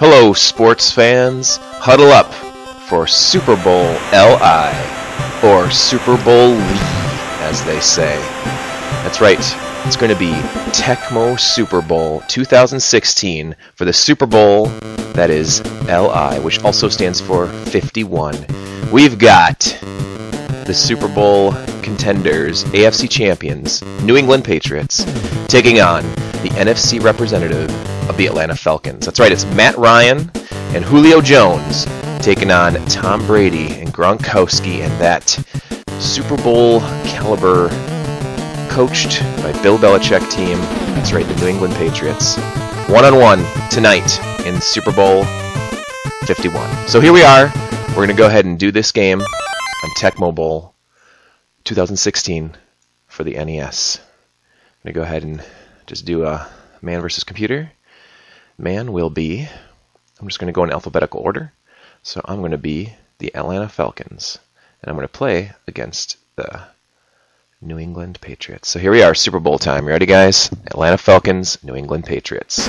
Hello, sports fans. Huddle up for Super Bowl LI, or Super Bowl Lee, as they say. That's right. It's going to be Tecmo Super Bowl 2016 for the Super Bowl that is LI, which also stands for 51. We've got the Super Bowl contenders, AFC champions, New England Patriots, taking on the NFC representative of the Atlanta Falcons. That's right, it's Matt Ryan and Julio Jones taking on Tom Brady and Gronkowski, and that Super Bowl caliber coached by Bill Belichick team. That's right, the New England Patriots. One-on-one tonight in Super Bowl 51. So here we are. We're going to go ahead and do this game on Tecmo Bowl 2016 for the NES. I'm going to go ahead and just do a man versus computer. Man will be, I'm just going to go in alphabetical order. So I'm going to be the Atlanta Falcons, and I'm going to play against the New England Patriots. So here we are, Super Bowl time. You ready, guys? Atlanta Falcons, New England Patriots.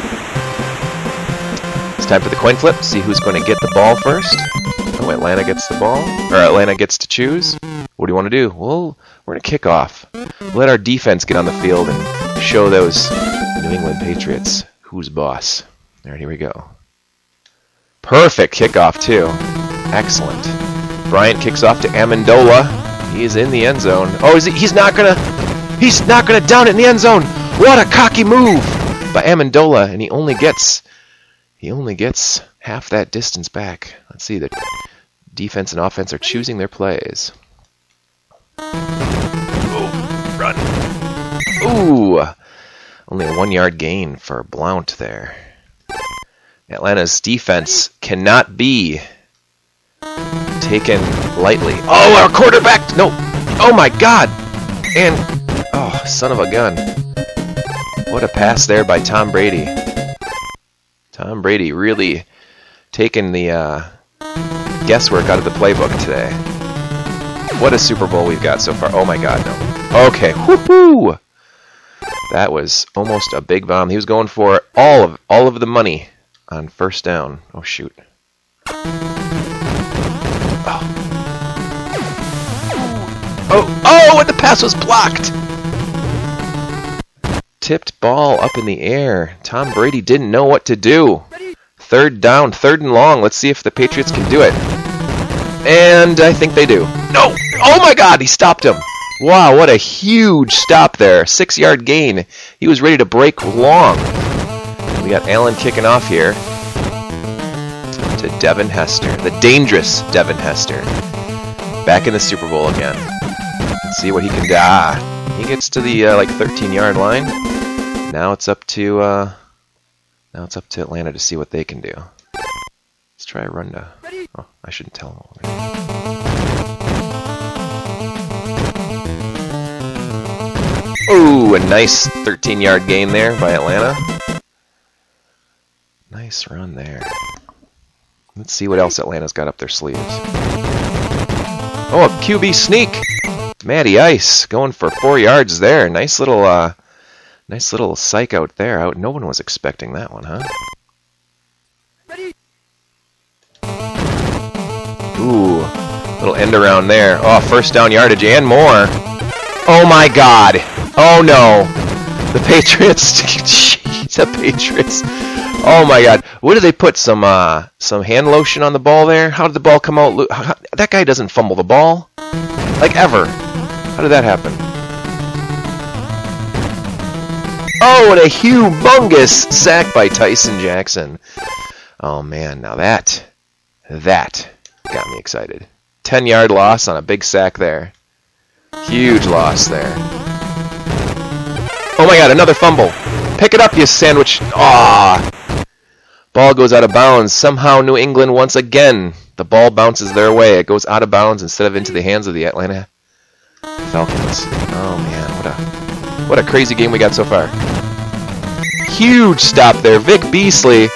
It's time for the coin flip. See who's going to get the ball first. Oh, Atlanta gets the ball, or Atlanta gets to choose. What do you want to do? Well, we're going to kick off. Let our defense get on the field and show those New England Patriots who's boss. All right, here we go. Perfect kickoff, too. Excellent. Bryant kicks off to Amendola. He is in the end zone. Oh, is he? He's not gonna down it in the end zone. What a cocky move by Amendola, and he only gets half that distance back. Let's see, the defense and offense are choosing their plays. Oh, run. Ooh, only a 1-yard gain for Blount there. Atlanta's defense cannot be taken lightly. Oh, our quarterback! No! Oh my God! And, oh, son of a gun. What a pass there by Tom Brady. Tom Brady really taking the guesswork out of the playbook today. What a Super Bowl we've got so far. Oh my God, no. Okay, woohoo! That was almost a big bomb. He was going for all of the money on first down. Oh, shoot. Oh. Oh, and the pass was blocked! Tipped ball up in the air. Tom Brady didn't know what to do. Third down, third and long. Let's see if the Patriots can do it. And I think they do. No! Oh my God, he stopped him! Wow, what a huge stop there. 6-yard gain. He was ready to break long. We got Allen kicking off here to Devin Hester, the dangerous Devin Hester, back in the Super Bowl again. Let's see what he can do. Ah, he gets to the like 13-yard line. Now it's up to Atlanta to see what they can do. Let's try a run to. Oh, I shouldn't tell him already. Oh, a nice 13-yard gain there by Atlanta. Nice run there. Let's see what else Atlanta's got up their sleeves. Oh, a QB sneak! Matty Ice going for 4 yards there. Nice little psych out there. No one was expecting that one, huh? Ooh, little end around there. Oh, first down yardage and more. Oh my God! Oh no! The Patriots. Jeez, the Patriots. Oh my God! What did they put? Some hand lotion on the ball there? How did the ball come out? That guy doesn't fumble the ball, like ever. How did that happen? Oh, and a humongous sack by Tyson Jackson. Oh man, now that got me excited. 10-yard loss on a big sack there. Huge loss there. Oh my God, another fumble. Pick it up, you sandwich. Ah. Ball goes out of bounds. Somehow New England once again. The ball bounces their way. It goes out of bounds instead of into the hands of the Atlanta Falcons. Oh man, what a crazy game we got so far. Huge stop there. Vic Beasley.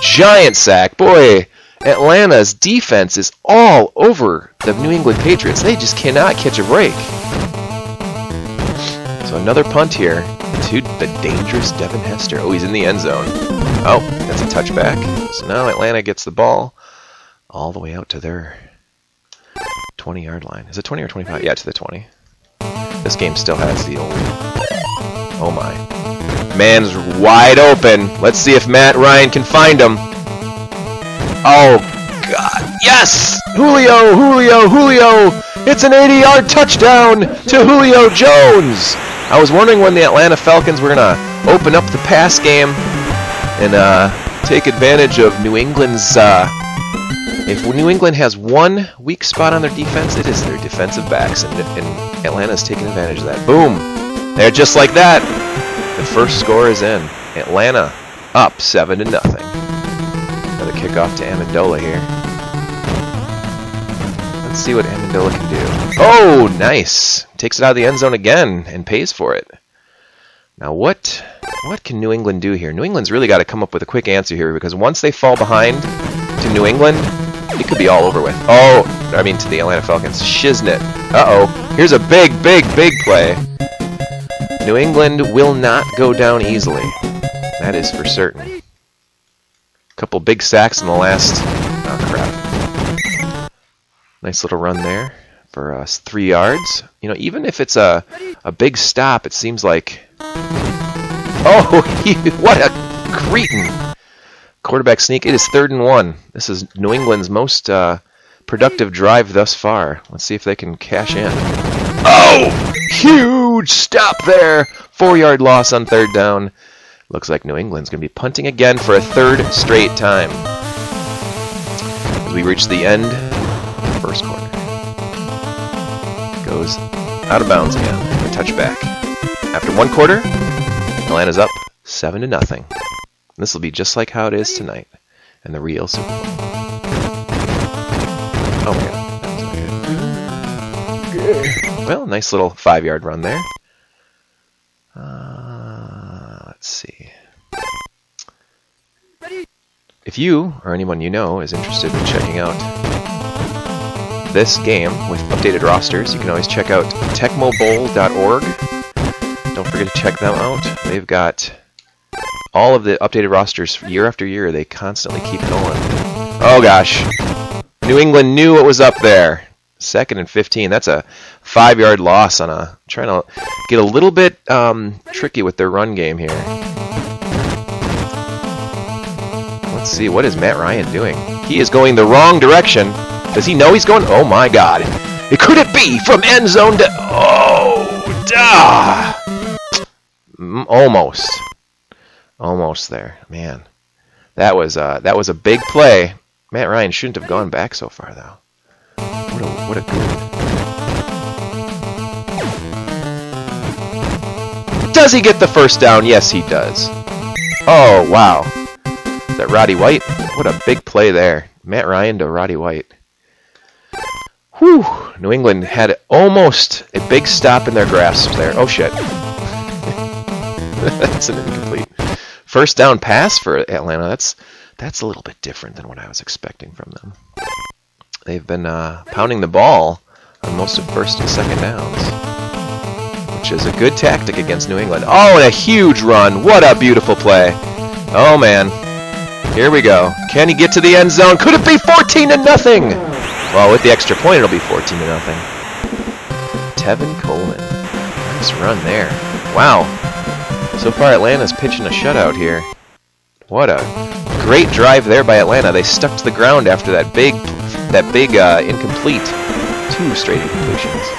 Giant sack. Boy, Atlanta's defense is all over the New England Patriots. They just cannot catch a break. So another punt here to the dangerous Devin Hester. Oh, he's in the end zone. Oh, that's a touchback. So now Atlanta gets the ball all the way out to their 20-yard line. Is it 20 or 25? Yeah, to the 20. This game still has the old... Oh my. Man's wide open. Let's see if Matt Ryan can find him. Oh, God. Yes! Julio, Julio, Julio! It's an 80-yard touchdown to Julio Jones! I was wondering when the Atlanta Falcons were going to open up the pass game and take advantage of New England's... If New England has one weak spot on their defense, it is their defensive backs, and Atlanta's taking advantage of that. Boom! They're just like that! The first score is in. Atlanta up 7-0. Another kickoff to Amendola here. Let's see what Amendola can do. Oh, nice! Takes it out of the end zone again and pays for it. Now what can New England do here? New England's really got to come up with a quick answer here, because once they fall behind to New England, it could be all over with. Oh, I mean to the Atlanta Falcons. Shiznit. Uh-oh. Here's a big, big, big play. New England will not go down easily. That is for certain. A couple big sacks in the last... Oh, crap. Nice little run there for us. 3 yards. You know, even if it's a big stop, it seems like... Oh, what a cretin. Quarterback sneak. It is 3rd and 1. This is New England's most productive drive thus far. Let's see if they can cash in. Oh! Huge stop there! 4-yard loss on 3rd down. Looks like New England's going to be punting again for a 3rd straight time. As we reach the end of the first quarter. Goes out of bounds again. A touchback. After one quarter, Atlanta's up 7-0. This will be just like how it is tonight, and the real Super Bowl. Oh my God, that was not good. Well, nice little 5-yard run there. Let's see. If you or anyone you know is interested in checking out this game with updated rosters, you can always check out tecmobowl.org. Don't forget to check them out. They've got all of the updated rosters year after year. They constantly keep going. Oh gosh. New England knew what was up there. 2nd and 15. That's a 5-yard loss on a... Trying to get a little bit tricky with their run game here. Let's see. What is Matt Ryan doing? He is going the wrong direction. Does he know he's going? Oh my God. It could it be from end zone to... Oh! Duh! Almost. Almost there, man. That was a big play. Matt Ryan shouldn't have gone back so far, though. What a good. Does he get the 1st down? Yes, he does. Oh wow! Is that Roddy White? What a big play there, Matt Ryan to Roddy White. Whew! New England had almost a big stop in their grasp there. Oh shit! That's an incomplete. 1st down pass for Atlanta. That's a little bit different than what I was expecting from them. They've been pounding the ball on most of 1st and 2nd downs, which is a good tactic against New England. Oh, and a huge run! What a beautiful play! Oh man, here we go. Can he get to the end zone? Could it be 14-0? Well, with the extra point, it'll be 14-0. Tevin Coleman, nice run there. Wow. So far, Atlanta's pitching a shutout here. What a great drive there by Atlanta. They stuck to the ground after that big incomplete. 2 straight incompletions.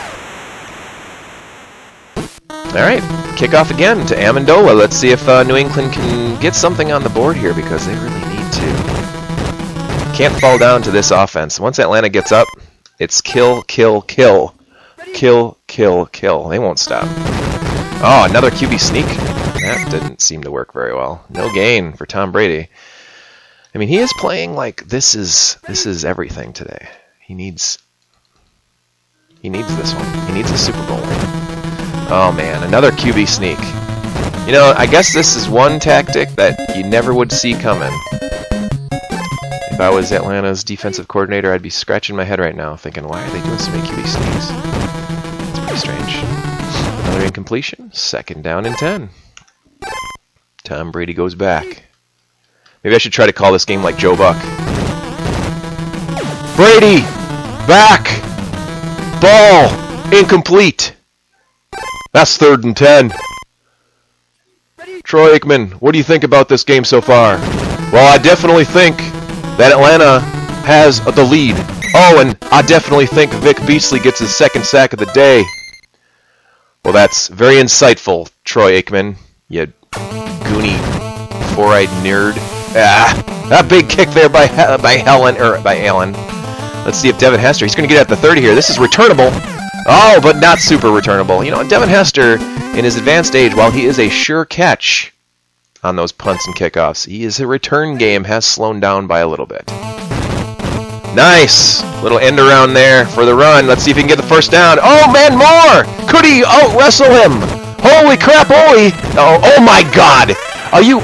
All right, kickoff again to Amendola. Let's see if New England can get something on the board here, because they really need to. Can't fall down to this offense. Once Atlanta gets up, it's kill, kill, kill. Kill, kill, kill. They won't stop. Oh, another QB sneak. That didn't seem to work very well. No gain for Tom Brady. I mean, he is playing like this is everything today. He needs this one. He needs a Super Bowl win. Oh man, another QB sneak. You know, I guess this is one tactic that you never would see coming. If I was Atlanta's defensive coordinator, I'd be scratching my head right now thinking, why are they doing so many QB sneaks? It's pretty strange. Another incompletion. 2nd down and 10. Tom Brady goes back. Maybe I should try to call this game like Joe Buck. Brady! Back! Ball! Incomplete! That's 3rd and 10. Troy Aikman, what do you think about this game so far? Well, I definitely think that Atlanta has the lead. Oh, and I definitely think Vic Beasley gets his 2nd sack of the day. Well, that's very insightful, Troy Aikman, you goony, four-eyed nerd. Ah, that big kick there by Allen. Let's see if Devin Hester, he's going to get at the 30 here. This is returnable. Oh, but not super returnable. You know, Devin Hester, in his advanced age, while he is a sure catch on those punts and kickoffs, his return game has slowed down by a little bit. Nice! Little end around there for the run. Let's see if he can get the 1st down. Oh, man, Moore! Could he out-wrestle him? Holy crap, holy! Oh my God! Are you...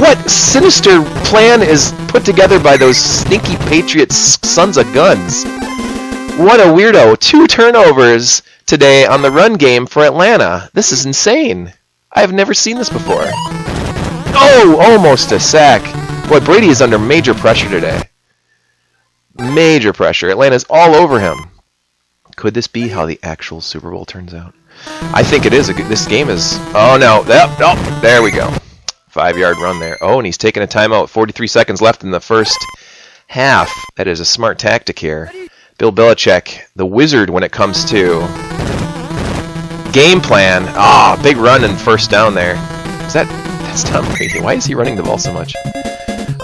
What sinister plan is put together by those stinky Patriots sons of guns? What a weirdo. 2 turnovers today on the run game for Atlanta. This is insane. I've never seen this before. Oh, almost a sack. Boy, Brady is under major pressure today. Major pressure. Atlanta's all over him. Could this be how the actual Super Bowl turns out? I think it is. This game is... Oh, no. Oh, there we go. 5-yard run there. Oh, and he's taking a timeout. 43 seconds left in the 1st half. That is a smart tactic here. Bill Belichick, the wizard when it comes to game plan. Ah, big run and 1st down there. That's Tom Brady. Why is he running the ball so much?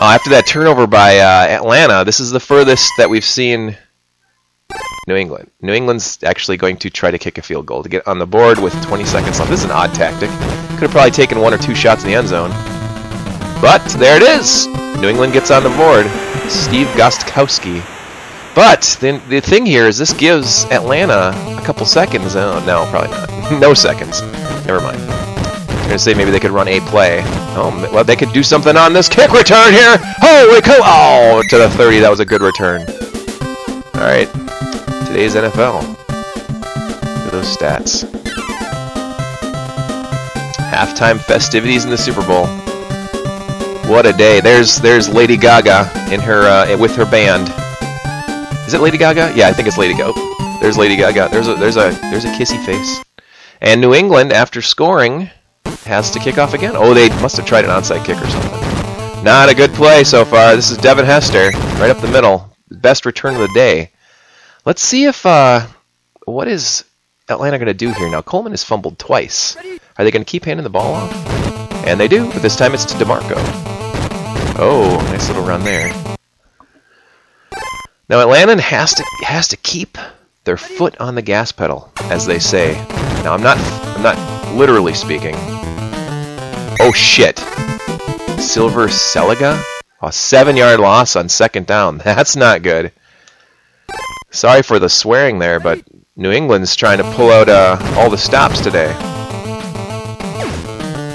After that turnover by Atlanta, this is the furthest that we've seen New England. New England's actually going to try to kick a field goal to get on the board with 20 seconds left. This is an odd tactic. Could have probably taken 1 or 2 shots in the end zone. But there it is. New England gets on the board. Steve Gostkowski. But the thing here is this gives Atlanta a couple seconds. Oh, no, probably not. No seconds. Never mind. I was going to say maybe they could run a play. Oh, well, they could do something on this kick return here. Holy cow! Oh, to the 30. That was a good return. All right. Today's NFL. Look at those stats. Halftime festivities in the Super Bowl. What a day. There's Lady Gaga in her with her band. Is it Lady Gaga? Yeah, I think it's Lady Gaga. Oh, there's Lady Gaga. There's a kissy face. And New England, after scoring, has to kick off again. Oh, they must have tried an onside kick or something. Not a good play so far. This is Devin Hester, right up the middle. Best return of the day. Let's see if what is Atlanta going to do here now? Coleman has fumbled twice. Are they going to keep handing the ball off? And they do, but this time it's to DeMarco. Oh, nice little run there. Now Atlanta has to keep their foot on the gas pedal, as they say. Now I'm not literally speaking. Oh shit! Silver Seliga, a 7-yard loss on 2nd down. That's not good. Sorry for the swearing there, but New England's trying to pull out all the stops today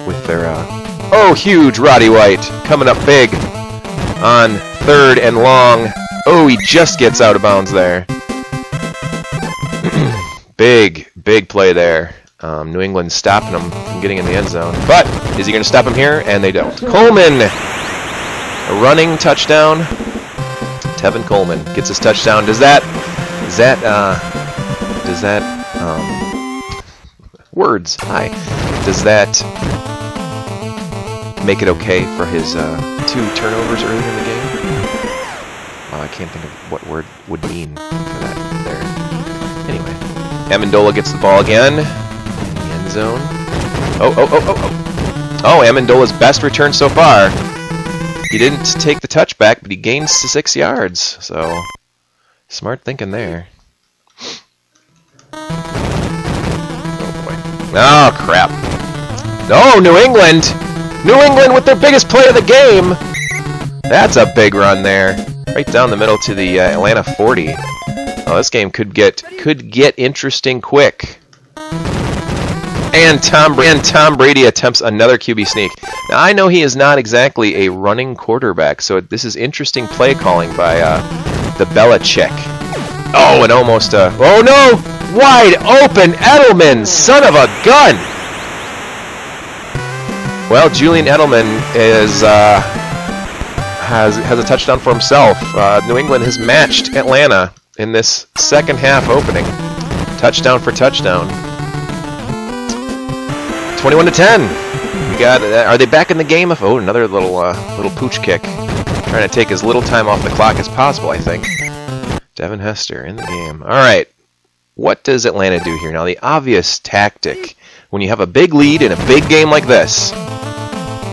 with their oh huge Roddy White coming up big on 3rd and long. Oh, he just gets out of bounds there. big play there. New England stopping him from getting in the end zone. But is he going to stop him here? And they don't. Coleman, a running touchdown. Tevin Coleman gets his touchdown. Does that make it okay for his 2 turnovers early in the game? I can't think of what word would mean for that there. Anyway, Amendola gets the ball again in the end zone. Oh, Amendola's best return so far. He didn't take the touchback, but he gains 6 yards. So, smart thinking there. Oh, boy. Oh, crap. No, New England! New England with their biggest play of the game! That's a big run there. Right down the middle to the Atlanta 40. Oh, this game could get interesting quick. And Tom Brady attempts another QB sneak. Now I know he is not exactly a running quarterback, so this is interesting play calling by the Belichick. Oh, and almost a oh no! Wide open Edelman, son of a gun. Well, Julian Edelman is has a touchdown for himself. New England has matched Atlanta in this second half opening. Touchdown for touchdown. 21-10. We got. Are they back in the game? Oh, another little pooch kick. Trying to take as little time off the clock as possible, I think. Devin Hester in the game. All right. What does Atlanta do here? Now, the obvious tactic when you have a big lead in a big game like this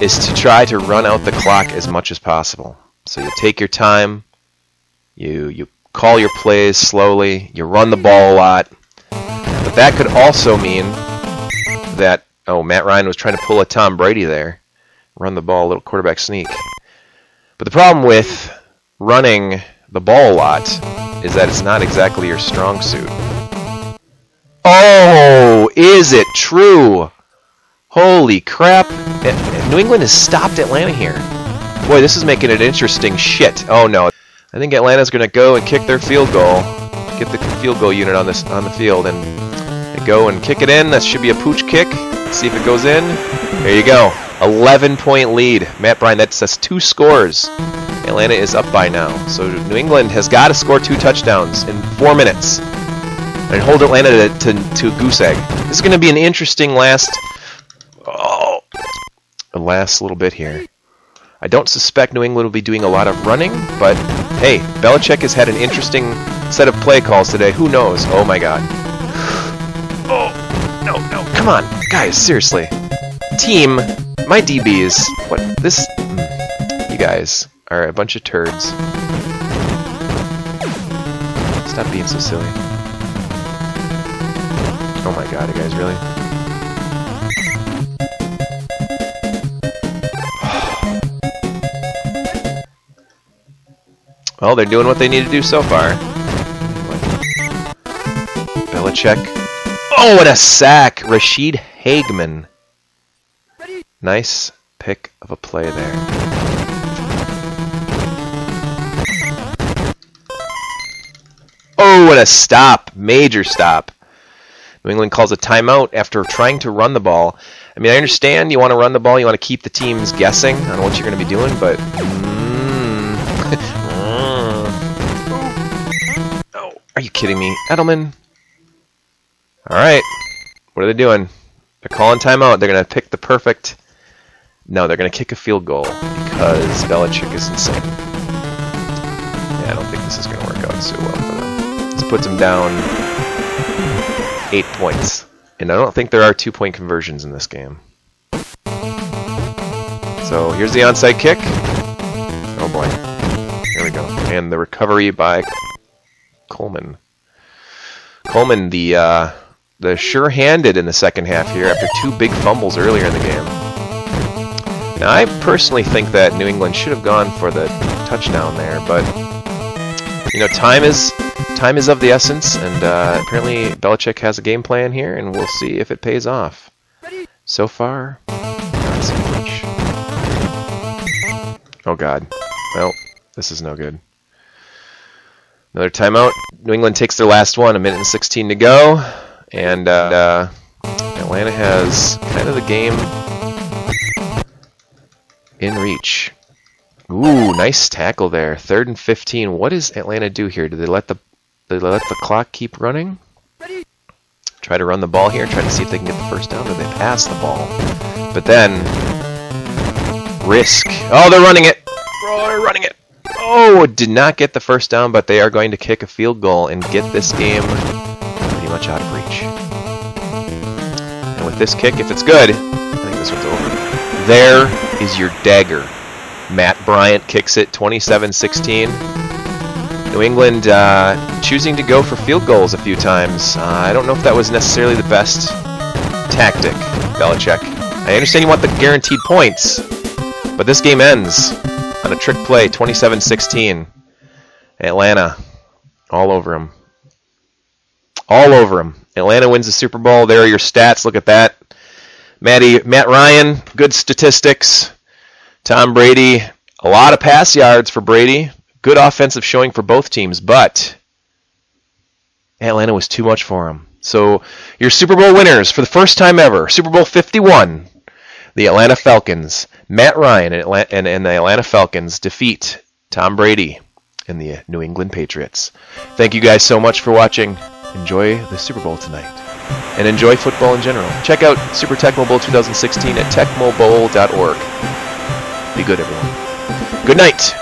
is to try to run out the clock as much as possible. So you take your time, you call your plays slowly, you run the ball a lot. But that could also mean that, oh, Matt Ryan was trying to pull a Tom Brady there. Run the ball, a little quarterback sneak. But the problem with running the ball a lot is that it's not exactly your strong suit. Oh, is it true? Holy crap. New England has stopped Atlanta here. Boy, this is making it interesting shit. Oh, no. I think Atlanta's going to go and kick their field goal. Get the field goal unit on the field, and they go and kick it in. That should be a pooch kick. Let's see if it goes in. There you go. 11-point lead. Matt Bryan, that's two scores Atlanta is up by now. So New England has got to score two touchdowns in 4 minutes and hold Atlanta to goose egg. This is going to be an interesting last little bit here. I don't suspect New England will be doing a lot of running, but hey, Belichick has had an interesting set of play calls today. Who knows? Oh my god. Oh, no. Come on, guys, seriously. Team, my DBs, what, this, you guys are a bunch of turds. Stop being so silly. Oh my god, you guys, really? Well, they're doing what they need to do so far. Belichick. Oh, what a sack! Rashid Hageman. Nice pick of a play there. Oh, what a stop! Major stop. New England calls a timeout after trying to run the ball. I mean, I understand you want to run the ball, you want to keep the teams guessing on what you're going to be doing, but... Are you kidding me? Edelman. Alright. What are they doing? They're calling timeout. They're going to pick the perfect... No, they're going to kick a field goal because Belichick is insane. Yeah, I don't think this is going to work out so well for them. This puts them down 8 points. And I don't think there are 2-point conversions in this game. So here's the onside kick. Oh boy. There we go. And the recovery by... Coleman, the sure-handed in the second half here after two big fumbles earlier in the game. Now, I personally think that New England should have gone for the touchdown there, but you know, time is of the essence, and apparently Belichick has a game plan here, and we'll see if it pays off. So far, not so much. Oh God! Well, this is no good. Another timeout. New England takes their last one. 1:16 to go. And Atlanta has kind of the game in reach. Ooh, nice tackle there. 3rd and 15. What does Atlanta do here? Do they let the clock keep running? Try to run the ball here. Try to see if they can get the first down. Or they pass the ball. But then, risk. Oh, they're running it. Oh, they're running it. Oh, did not get the first down, but they are going to kick a field goal and get this game pretty much out of reach. And with this kick, if it's good, I think this one's over. There is your dagger. Matt Bryant kicks it, 27-16. New England choosing to go for field goals a few times. I don't know if that was necessarily the best tactic, Belichick. I understand you want the guaranteed points, but this game ends on a trick play, 27-16. Atlanta, all over him. All over him. Atlanta wins the Super Bowl. There are your stats. Look at that. Matt Ryan, good statistics. Tom Brady, a lot of pass yards for Brady. Good offensive showing for both teams, but Atlanta was too much for him. So your Super Bowl winners for the first time ever, Super Bowl 51. The Atlanta Falcons. Matt Ryan and the Atlanta Falcons defeat Tom Brady and the New England Patriots. Thank you guys so much for watching. Enjoy the Super Bowl tonight. And enjoy football in general. Check out Super Tecmo Bowl 2016 at tecmobowl.org. Be good, everyone. Good night.